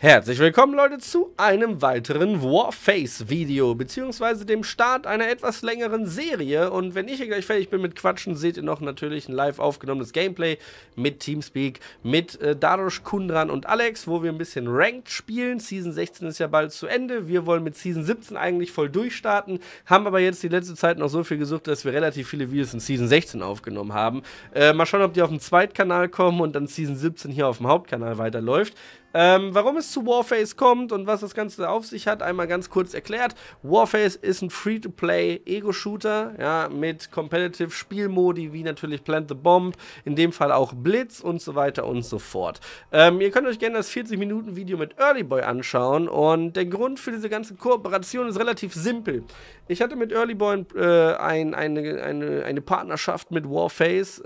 Herzlich willkommen, Leute, zu einem weiteren Warface-Video, beziehungsweise dem Start einer etwas längeren Serie. Und wenn ich hier gleich fertig bin mit Quatschen, seht ihr noch natürlich ein live aufgenommenes Gameplay mit Teamspeak, mit Dadosch, Kundran und Alex, wo wir ein bisschen Ranked spielen. Season 16 ist ja bald zu Ende. Wir wollen mit Season 17 eigentlich voll durchstarten, haben aber jetzt die letzte Zeit noch so viel gesucht, dass wir relativ viele Videos in Season 16 aufgenommen haben. Mal schauen, ob die auf dem Zweitkanal kommen und dann Season 17 hier auf dem Hauptkanal weiterläuft. Warum es zu Warface kommt und was das Ganze auf sich hat, einmal ganz kurz erklärt. Warface ist ein Free-to-Play-Ego-Shooter, ja, mit Competitive-Spielmodi wie natürlich Plant the Bomb, in dem Fall auch Blitz und so weiter und so fort. Ihr könnt euch gerne das 40-Minuten-Video mit EarlyBoy anschauen und der Grund für diese ganze Kooperation ist relativ simpel. Ich hatte mit EarlyBoy eine Partnerschaft mit Warface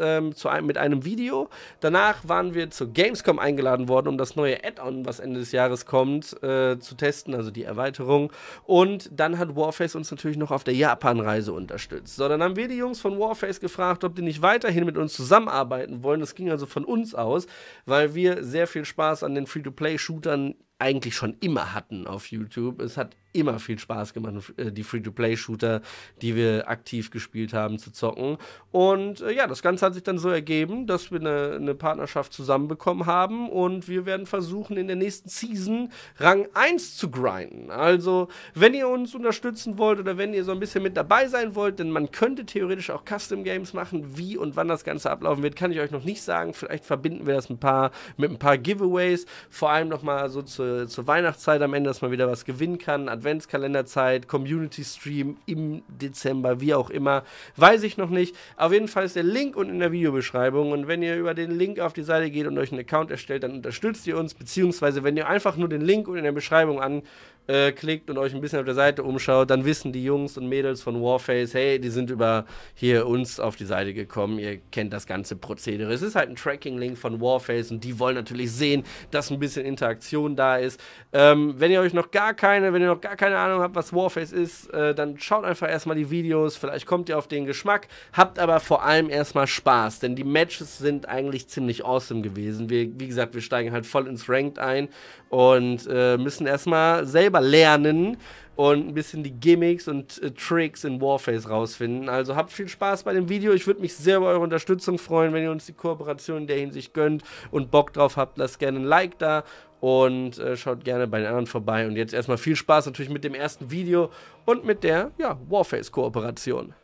mit einem Video. Danach waren wir zur Gamescom eingeladen worden, um das neue Add-on, was Ende des Jahres kommt, zu testen, also die Erweiterung. Und dann hat Warface uns natürlich noch auf der Japan-Reise unterstützt. So, dann haben wir die Jungs von Warface gefragt, ob die nicht weiterhin mit uns zusammenarbeiten wollen. Das ging also von uns aus, weil wir sehr viel Spaß an den Free-to-Play-Shootern eigentlich schon immer hatten auf YouTube. Es hat immer viel Spaß gemacht, die Free-to-Play-Shooter, die wir aktiv gespielt haben, zu zocken. Und ja, das Ganze hat sich dann so ergeben, dass wir eine Partnerschaft zusammenbekommen haben und wir werden versuchen, in der nächsten Season Rang 1 zu grinden. Also, wenn ihr uns unterstützen wollt oder wenn ihr so ein bisschen mit dabei sein wollt, denn man könnte theoretisch auch Custom-Games machen, wie und wann das Ganze ablaufen wird, kann ich euch noch nicht sagen. Vielleicht verbinden wir das mit ein paar Giveaways, vor allem nochmal so zur Weihnachtszeit am Ende, dass man wieder was gewinnen kann, Adventskalenderzeit, Community-Stream im Dezember, wie auch immer, weiß ich noch nicht. Auf jeden Fall ist der Link unten in der Videobeschreibung und wenn ihr über den Link auf die Seite geht und euch einen Account erstellt, dann unterstützt ihr uns, beziehungsweise wenn ihr einfach nur den Link unten in der Beschreibung anklickt und euch ein bisschen auf der Seite umschaut, dann wissen die Jungs und Mädels von Warface, hey, die sind über hier uns auf die Seite gekommen, ihr kennt das ganze Prozedere. Es ist halt ein Tracking-Link von Warface und die wollen natürlich sehen, dass ein bisschen Interaktion da ist. Wenn ihr noch gar keine Ahnung habt, was Warface ist, dann schaut einfach erstmal die Videos, vielleicht kommt ihr auf den Geschmack, habt aber vor allem erstmal Spaß, denn die Matches sind eigentlich ziemlich awesome gewesen. Wie gesagt, wir steigen halt voll ins Ranked ein und müssen erstmal selber lernen und ein bisschen die Gimmicks und Tricks in Warface rausfinden. Also habt viel Spaß bei dem Video. Ich würde mich sehr über eure Unterstützung freuen, wenn ihr uns die Kooperation in der Hinsicht gönnt und Bock drauf habt. Lasst gerne ein Like da und schaut gerne bei den anderen vorbei. Und jetzt erstmal viel Spaß natürlich mit dem ersten Video und mit der Warface-Kooperation.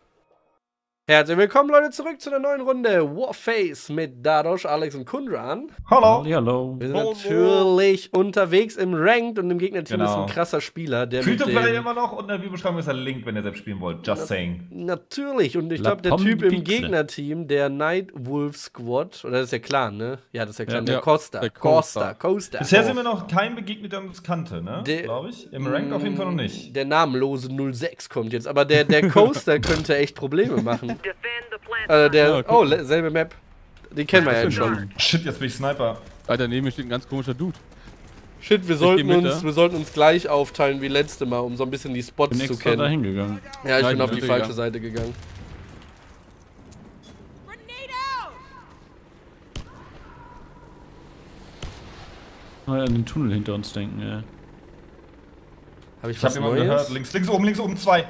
Herzlich willkommen, Leute, zurück zu einer neuen Runde Warface mit Dadosch, Alex und Kundran. Hallo. Hallo. Wir sind natürlich unterwegs im Ranked und im Gegnerteam ist ein krasser Spieler. Free-to-Play immer noch und in der Videobeschreibung ist der Link, wenn ihr selbst spielen wollt. Just saying. Natürlich. Und ich glaube, der Typ im Gegnerteam, der Nightwolf Squad, oder das ist der Clan, ne? Ja, das ist der Clan. Ja, der Coaster. Bisher sind wir noch kein begegnet, der uns kannte, ne? Glaube ich. Im Ranked auf jeden Fall noch nicht. Der namenlose 06 kommt jetzt. Aber der Coaster könnte echt Probleme machen. Selbe Map. Die kennen wir ja schon. Shit, jetzt bin ich Sniper. Alter, neben mir steht ein ganz komischer Dude. Shit, wir sollten uns gleich aufteilen wie letzte Mal, um so ein bisschen die Spots zu kennen. Da hingegangen. Ja, ich bin auf die falsche Seite gegangen. Mal an den Tunnel hinter uns denken, ja. Ich hab jemanden gehört. Links oben, zwei.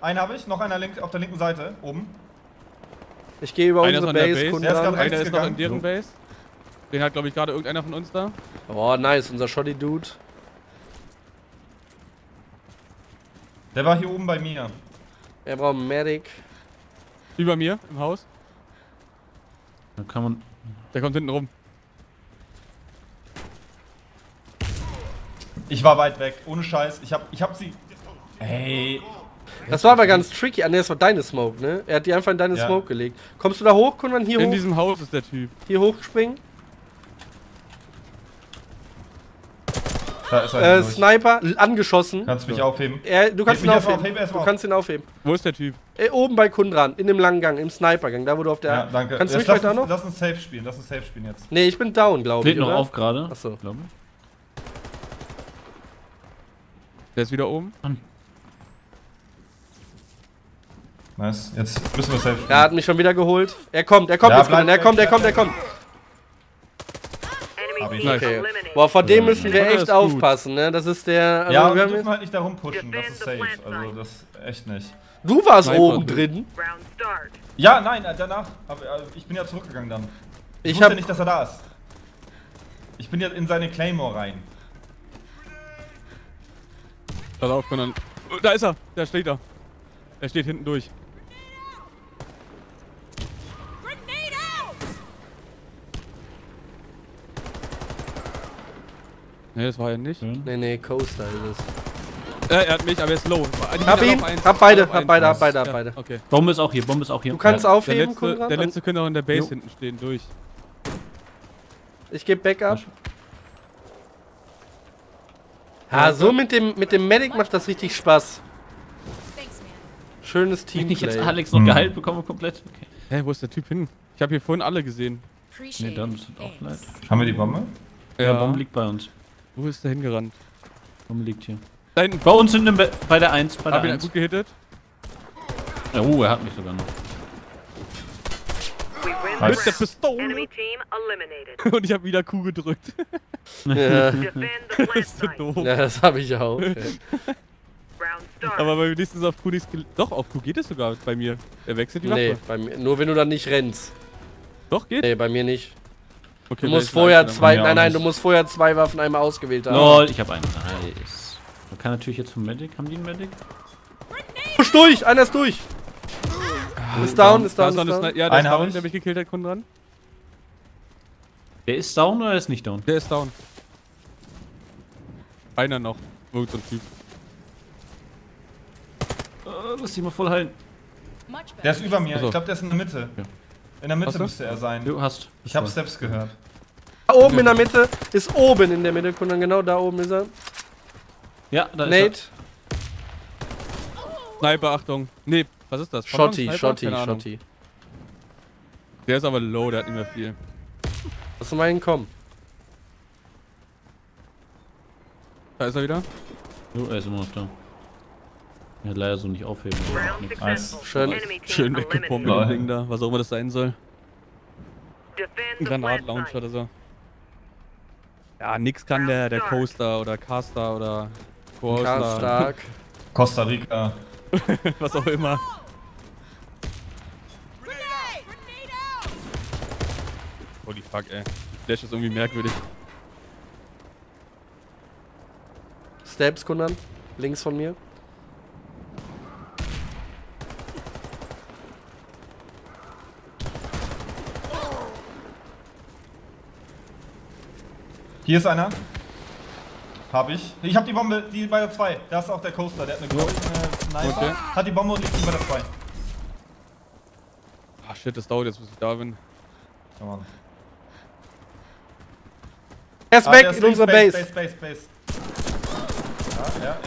Einen habe ich, noch einer links auf der linken Seite, oben. Ich gehe über unsere Base, Kundran. Einer ist noch in deren Base. Den hat, glaube ich, gerade irgendeiner von uns da. Oh, nice, unser Shoddy-Dude. Der war hier oben bei mir. Er braucht einen Medic. Über mir, im Haus. Da kann man... Der kommt hinten rum. Ich war weit weg, ohne Scheiß. Ich hab sie... Hey... Das war aber ganz tricky. Ah, ne, das war deine Smoke, ne? Er hat die einfach in deine Smoke gelegt. Kommst du da hoch? Kundran, hier hoch? In diesem Haus ist der Typ. Hier hochspringen. Da ist er Sniper, angeschossen. Kannst du mich aufheben? Du kannst ihn aufheben. Wo ist der Typ? Oben bei Kundran, in dem langen Gang, im Snipergang, da wo du auf der... Ja, danke. Kannst du mich weiter noch? Lass uns safe spielen jetzt. Ne, ich bin down, glaube ich. Steht noch auf gerade. Achso. Der ist wieder oben. Nice, jetzt müssen wir selbst. Er hat mich schon wieder geholt. Er kommt, er kommt, er kommt. habe ich. Okay. Boah, vor dem müssen wir echt aufpassen, ne? Das ist der... Also ja, wir dürfen halt nicht da rumpushen, das ist safe. Also, das ist echt nicht. Du warst oben drin? Ja, nein, danach. Ich bin ja zurückgegangen dann. Ich wusste nicht, dass er da ist. Ich bin ja in seine Claymore rein. Da ist er! Der steht da. Der steht hinten durch. Ne, das war er nicht. Ne, ne, Coaster ist es. Er hat mich, aber er ist low. Hab ihn! Hab beide. Okay. Bombe ist auch hier, Bombe ist auch hier. Du kannst aufheben, Kundran. Der letzte könnte auch in der Base hinten stehen, durch. Ich geb Backup. Ja, so mit dem Medic macht das richtig Spaß. Schönes Team. Wenn ich jetzt Alex noch geheilt bekomme, komplett. Okay. Hä, hey, wo ist der Typ hin? Ich habe hier vorhin alle gesehen. Ne, dann ist das auch leid. Haben wir die Bombe? Ja, Bombe liegt bei uns. Wo ist der hingerannt? Bombe liegt hier. Da hinten. Bei uns sind bei der 1. Bei der 1. Hab ihn gut gehittet? Ja, oh, er hat mich sogar noch. Mit der Pistole! Und ich hab wieder Q gedrückt. Ja. Das ist so doof. Ja, das hab ich auch. Okay. Aber bei mir nächstens auf Q nichts. Doch, auf Q geht es sogar bei mir. Er wechselt die Waffe. Nee, bei mir. Nur wenn du dann nicht rennst. Doch, geht? Nee, bei mir nicht. Okay, du musst vorher zwei. Nein, nein, du musst vorher zwei Waffen einmal ausgewählt haben. Lol, ich hab einen. Nice. Man kann natürlich jetzt vom Medic. Haben die einen Medic? Durch! Einer ist durch! Ist down, ist down, ist down. Ja, der ist down, der mich gekillt hat, Kundran. Der ist down oder ist nicht down? Der ist down. Einer noch. Irgend so ein Typ. Lass dich mal voll heilen. Der ist über mir. Also. Ich glaube, der ist in der Mitte. Ja. In der Mitte müsste er sein. Du hast. Ich habe Steps gehört. Da oben in der Mitte. Ist oben in der Mitte, Kundran. Genau, da oben ist er. Ja, da ist er. Nate. Sniper, Achtung. Nee. Was ist das? Schotti. Der ist aber low, der hat nicht mehr viel. Lass mal hinkommen. Da ist er wieder. Jo, er ist immer noch da. Er hat leider so nicht aufheben. Nice. Schön weggepumpt, das Ding da, was auch immer das sein soll. Ein Granat-Launcher oder so. Ja, nix kann der Coaster oder Caster oder Coaster. Costa Rica. Was auch immer. Holy fuck, ey. Flash ist irgendwie merkwürdig. Steps, Kundran. Links von mir. Hier ist einer. Hab ich. Ich hab die Bombe, die bei der 2. Da ist auch der Coaster, der hat eine goldene Sniper. Okay. Hat die Bombe und liegt bei der 2. Ach shit, das dauert jetzt, bis ich da bin. Come on. Er ist weg in unserer Base.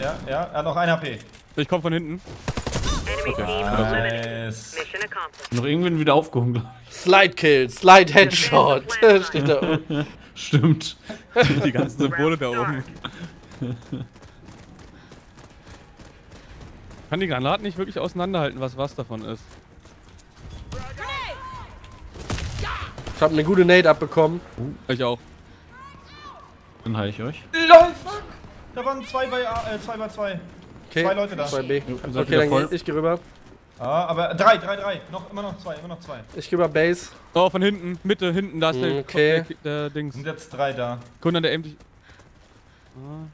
Ja. Er hat noch 1 HP. Ich komm von hinten. Okay. Nice. Noch irgendwann wieder aufgehoben. Slide Kill, Slide Headshot. Steht da oben. Stimmt. Die ganzen Symbole da oben. Kann die Granaten nicht wirklich auseinanderhalten, was davon ist. Ich habe eine gute Nade abbekommen. Ich auch. Dann heile ich euch. LOL, fuck! Da waren 2 bei 2. Okay. 2 Leute da. 2B. Okay, dann voll. Ich geh rüber. Ah, aber 3. Immer noch zwei. Ich geh über Base. Oh, von hinten, Mitte, hinten, da ist der Dings. Sind jetzt 3 da. Kundran, der endlich. Ah.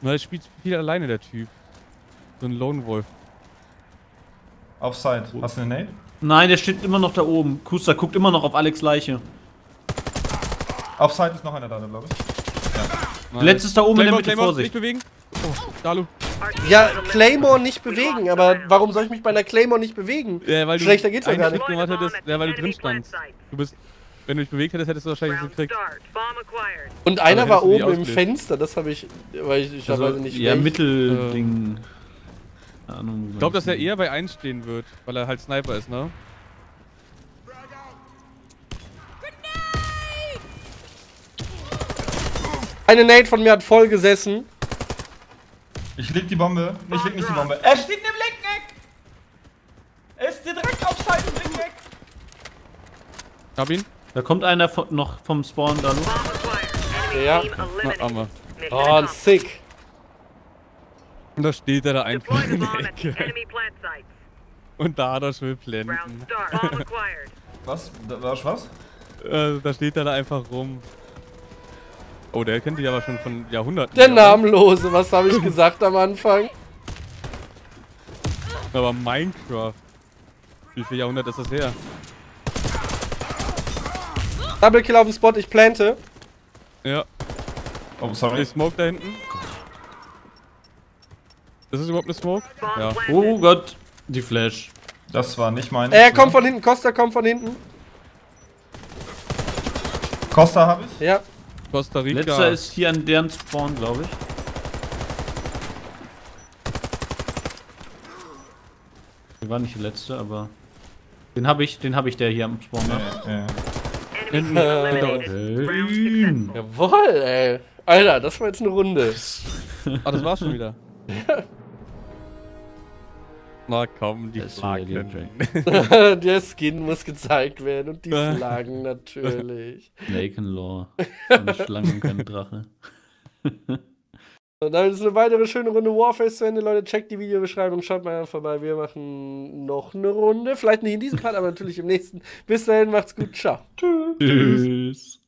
Na, der spielt viel alleine, der Typ. So ein Lone Wolf. Offside. Hast du eine Nade? Nein, der steht immer noch da oben. Kuster guckt immer noch auf Alex' Leiche. Offside ist noch einer da, glaube ich. Ja. Letztes da oben in der Mitte, Vorsicht. Nicht bewegen. Oh, Dalu. Ja, Claymore nicht bewegen, aber warum soll ich mich bei einer Claymore nicht bewegen? Ja, weil du schlechter geht's ja gar nicht. Ja, weil du drin standst. Du bist, wenn du dich bewegt hättest, hättest du wahrscheinlich gekriegt. Und einer war oben im Fenster, das habe ich, weil ich also, nicht ja, Mittelding. Ich glaube, dass er eher bei 1 stehen wird, weil er halt Sniper ist, ne? Eine Nade von mir hat voll gesessen. Ich leg die Bombe. Ich leg nicht die Bombe. Er steht in dem linken Eck! Er ist direkt auf Seite im linken Eck! Hab ihn. Da kommt einer von, noch vom Spawn da noch. Ja, Arme. Oh, sick. Und da steht er da einfach in der Ecke. Und Dadosch will blenden. Was? Dadosch was? Da steht er da einfach rum. Oh, der kennt dich aber schon von Jahrhunderten. Der Namenlose, was habe ich gesagt am Anfang? Aber Minecraft. Wie viel Jahrhundert ist das her? Double Kill auf dem Spot, ich plante. Ja. Oh, sorry. Ich smoke da hinten. Ist das überhaupt eine Smoke? Ja. Oh Gott, die Flash. Das war nicht meine. Er kommt von hinten, Coaster kommt von hinten. Coaster habe ich? Ja. Costa Rica. Letzter ist hier an deren Spawn, glaube ich. Der war nicht der letzte, aber... Den hab ich der hier am Spawn. Ja. Jawohl, ey. Alter, das war jetzt eine Runde. Ah, das war's schon wieder. Ja. Na komm, die Flaggen. Der Skin muss gezeigt werden und die Flaggen natürlich. Lakenlore. Eine Schlange und kein Drache. Und damit ist eine weitere schöne Runde Warface zu Ende, Leute. Checkt die Videobeschreibung, schaut mal vorbei. Wir machen noch eine Runde. Vielleicht nicht in diesem Part, aber natürlich im nächsten. Bis dahin, macht's gut. Ciao. Tschüss.